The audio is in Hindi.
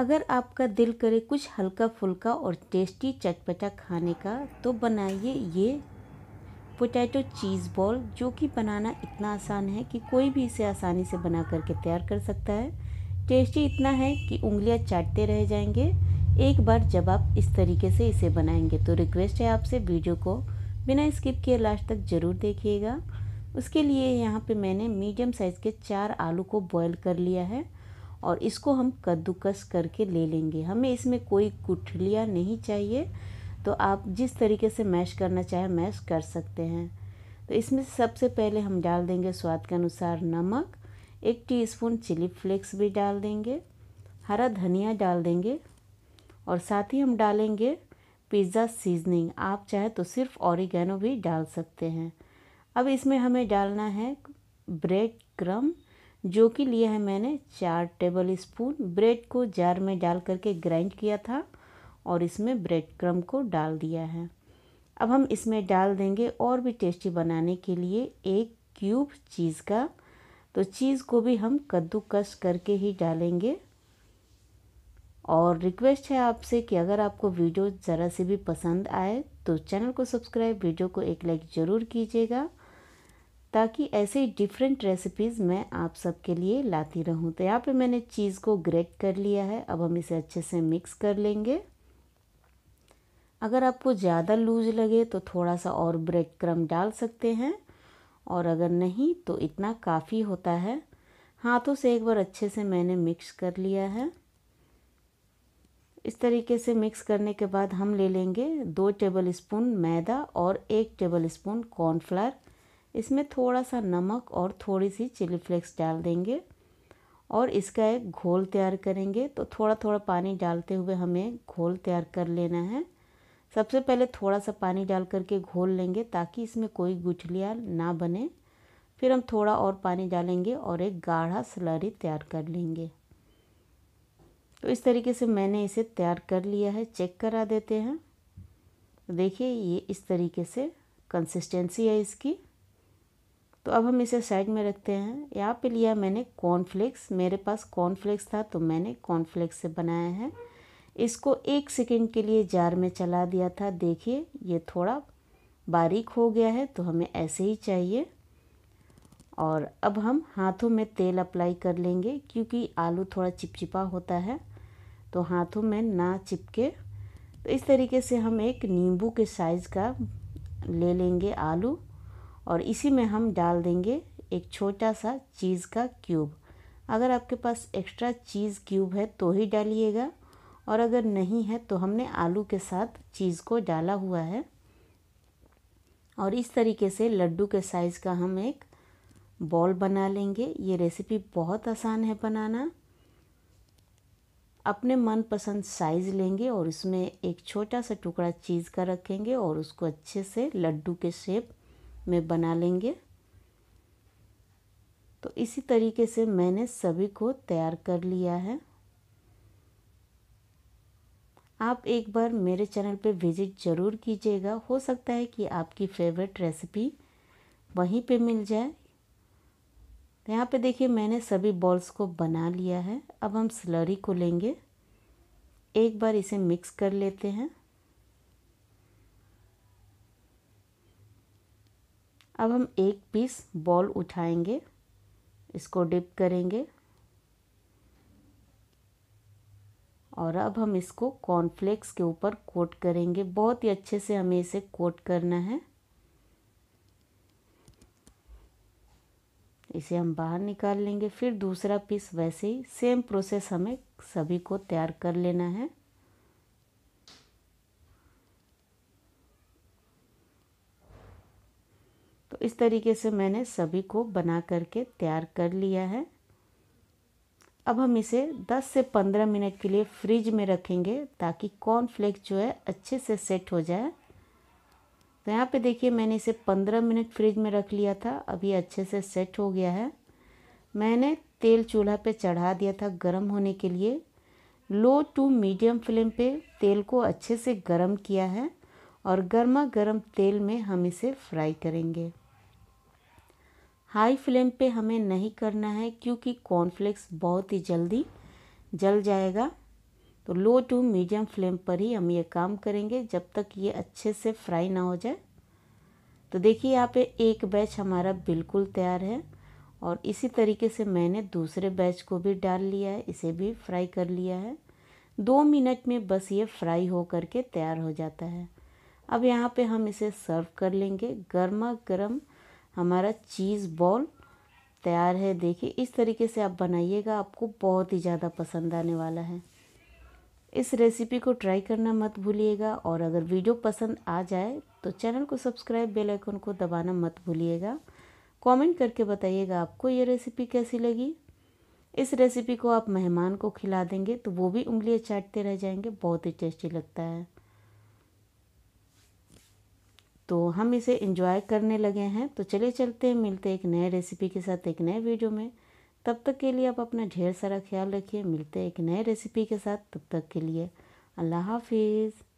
अगर आपका दिल करे कुछ हल्का फुल्का और टेस्टी चटपटा खाने का तो बनाइए ये पोटैटो चीज़ बॉल, जो कि बनाना इतना आसान है कि कोई भी इसे आसानी से बना करके तैयार कर सकता है। टेस्टी इतना है कि उंगलियां चाटते रह जाएंगे एक बार जब आप इस तरीके से इसे बनाएंगे। तो रिक्वेस्ट है आपसे वीडियो को बिना स्किप किए लास्ट तक ज़रूर देखिएगा। उसके लिए यहाँ पे मैंने मीडियम साइज़ के 4 आलू को बॉईल कर लिया है और इसको हम कद्दूकस करके ले लेंगे। हमें इसमें कोई गुठलियाँ नहीं चाहिए, तो आप जिस तरीके से मैश करना चाहें मैश कर सकते हैं। तो इसमें सबसे पहले हम डाल देंगे स्वाद के अनुसार नमक, 1 टीस्पून चिली फ्लेक्स भी डाल देंगे, हरा धनिया डाल देंगे और साथ ही हम डालेंगे पिज़्ज़ा सीजनिंग। आप चाहे तो सिर्फ ऑरिगेनो भी डाल सकते हैं। अब इसमें हमें डालना है ब्रेड क्रम, जो कि लिया है मैंने 4 टेबलस्पून। ब्रेड को जार में डाल करके ग्राइंड किया था और इसमें ब्रेड क्रम को डाल दिया है। अब हम इसमें डाल देंगे और भी टेस्टी बनाने के लिए 1 क्यूब चीज़ का। तो चीज़ को भी हम कद्दूकस करके ही डालेंगे। और रिक्वेस्ट है आपसे कि अगर आपको वीडियो ज़रा से भी पसंद आए तो चैनल को सब्सक्राइब, वीडियो को एक लाइक ज़रूर कीजिएगा, ताकि ऐसे ही डिफरेंट रेसिपीज़ मैं आप सबके लिए लाती रहूं। तो यहाँ पे मैंने चीज़ को ग्रेट कर लिया है। अब हम इसे अच्छे से मिक्स कर लेंगे। अगर आपको ज़्यादा लूज लगे तो थोड़ा सा और ब्रेड क्रम डाल सकते हैं और अगर नहीं तो इतना काफ़ी होता है। हाथों से एक बार अच्छे से मैंने मिक्स कर लिया है। इस तरीके से मिक्स करने के बाद हम ले लेंगे 2 टेबलस्पून मैदा और 1 टेबलस्पून कॉर्नफ्लावर। इसमें थोड़ा सा नमक और थोड़ी सी चिली फ्लेक्स डाल देंगे और इसका एक घोल तैयार करेंगे। तो थोड़ा थोड़ा पानी डालते हुए हमें घोल तैयार कर लेना है। सबसे पहले थोड़ा सा पानी डाल करके घोल लेंगे ताकि इसमें कोई गुठलियाँ ना बने। फिर हम थोड़ा और पानी डालेंगे और एक गाढ़ा स्लरी तैयार कर लेंगे। तो इस तरीके से मैंने इसे तैयार कर लिया है। चेक करा देते हैं। देखिए ये इस तरीके से कंसिस्टेंसी है इसकी। तो अब हम इसे साइड में रखते हैं। यहाँ पे लिया मैंने कॉर्नफ्लेक्स, मेरे पास कॉर्नफ्लेक्स था तो मैंने कॉर्नफ्लेक्स से बनाया है। इसको 1 सेकंड के लिए जार में चला दिया था। देखिए ये थोड़ा बारीक हो गया है, तो हमें ऐसे ही चाहिए। और अब हम हाथों में तेल अप्लाई कर लेंगे, क्योंकि आलू थोड़ा चिपचिपा होता है तो हाथों में ना चिपके। तो इस तरीके से हम एक नींबू के साइज़ का ले लेंगे आलू और इसी में हम डाल देंगे एक छोटा सा चीज़ का क्यूब। अगर आपके पास एक्स्ट्रा चीज़ क्यूब है तो ही डालिएगा और अगर नहीं है तो हमने आलू के साथ चीज़ को डाला हुआ है। और इस तरीके से लड्डू के साइज़ का हम एक बॉल बना लेंगे। ये रेसिपी बहुत आसान है बनाना। अपने मनपसंद साइज़ लेंगे और उसमें एक छोटा सा टुकड़ा चीज़ का रखेंगे और उसको अच्छे से लड्डू के शेप में बना लेंगे। तो इसी तरीके से मैंने सभी को तैयार कर लिया है। आप एक बार मेरे चैनल पे विजिट ज़रूर कीजिएगा। हो सकता है कि आपकी फेवरेट रेसिपी वहीं पे मिल जाए। यहाँ पे देखिए मैंने सभी बॉल्स को बना लिया है। अब हम स्लरी को लेंगे, एक बार इसे मिक्स कर लेते हैं। अब हम एक पीस बॉल उठाएंगे, इसको डिप करेंगे और अब हम इसको कॉर्नफ्लेक्स के ऊपर कोट करेंगे। बहुत ही अच्छे से हमें इसे कोट करना है। इसे हम बाहर निकाल लेंगे। फिर दूसरा पीस वैसे ही सेम प्रोसेस हमें सभी को तैयार कर लेना है। तो इस तरीके से मैंने सभी को बना करके तैयार कर लिया है। अब हम इसे 10 से 15 मिनट के लिए फ्रिज में रखेंगे ताकि कॉर्नफ्लेक्स जो है अच्छे से सेट हो जाए। तो यहाँ पे देखिए मैंने इसे 15 मिनट फ्रिज में रख लिया था। अब ये अच्छे से सेट हो गया है। मैंने तेल चूल्हा पे चढ़ा दिया था गरम होने के लिए। लो टू मीडियम फ्लेम पे तेल को अच्छे से गरम किया है और गर्मा गर्म तेल में हम इसे फ्राई करेंगे। हाई फ्लेम पे हमें नहीं करना है क्योंकि कॉर्नफ्लेक्स बहुत ही जल्दी जल जाएगा। तो लो टू मीडियम फ्लेम पर ही हम ये काम करेंगे जब तक ये अच्छे से फ्राई ना हो जाए। तो देखिए यहाँ पे एक बैच हमारा बिल्कुल तैयार है और इसी तरीके से मैंने दूसरे बैच को भी डाल लिया है, इसे भी फ्राई कर लिया है। 2 मिनट में बस ये फ्राई हो करके तैयार हो जाता है। अब यहाँ पे हम इसे सर्व कर लेंगे। गर्मा गर्म हमारा चीज़ बॉल तैयार है। देखिए इस तरीके से आप बनाइएगा, आपको बहुत ही ज़्यादा पसंद आने वाला है। इस रेसिपी को ट्राई करना मत भूलिएगा और अगर वीडियो पसंद आ जाए तो चैनल को सब्सक्राइब, बेल आइकन को दबाना मत भूलिएगा। कमेंट करके बताइएगा आपको ये रेसिपी कैसी लगी। इस रेसिपी को आप मेहमान को खिला देंगे तो वो भी उंगलियां चाटते रह जाएंगे, बहुत ही टेस्टी लगता है। तो हम इसे एंजॉय करने लगे हैं। तो चलिए चलते हैं, मिलते हैं एक नए रेसिपी के साथ एक नए वीडियो में। तब तक के लिए आप अपना ढेर सारा ख्याल रखिए। मिलते हैं एक नए रेसिपी के साथ, तब तक के लिए अल्लाह हाफिज़।